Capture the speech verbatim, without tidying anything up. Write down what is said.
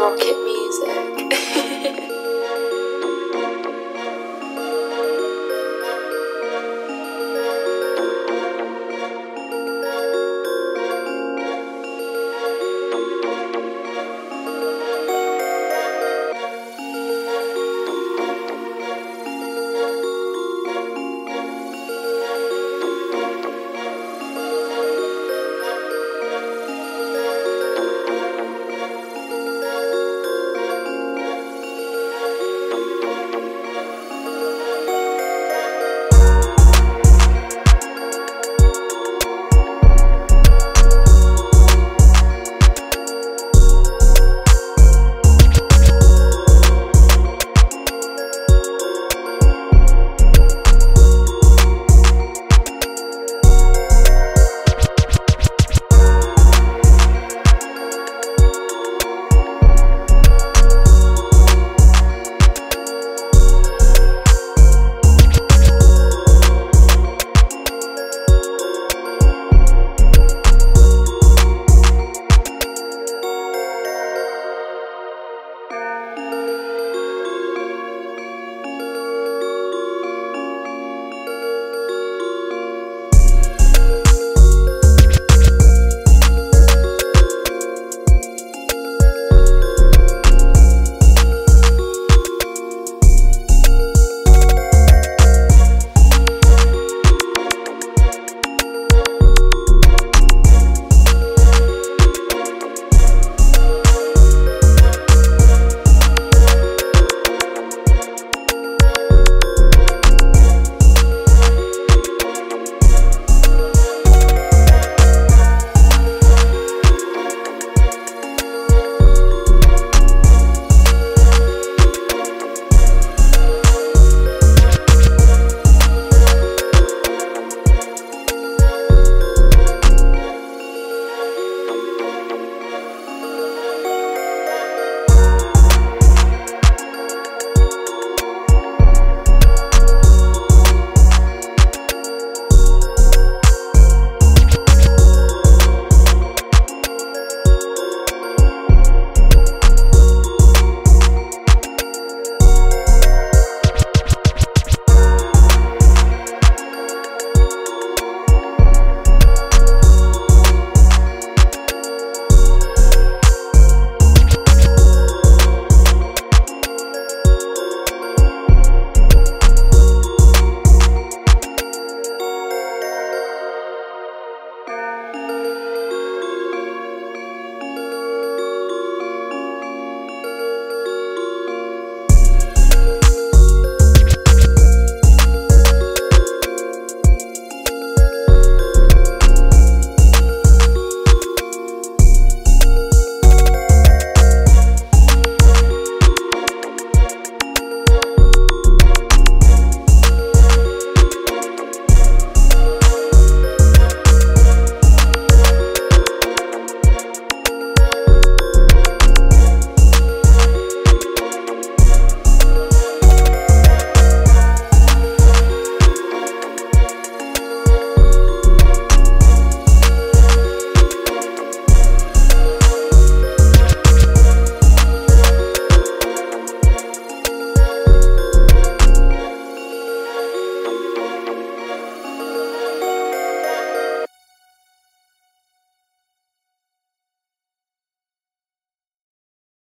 rocket.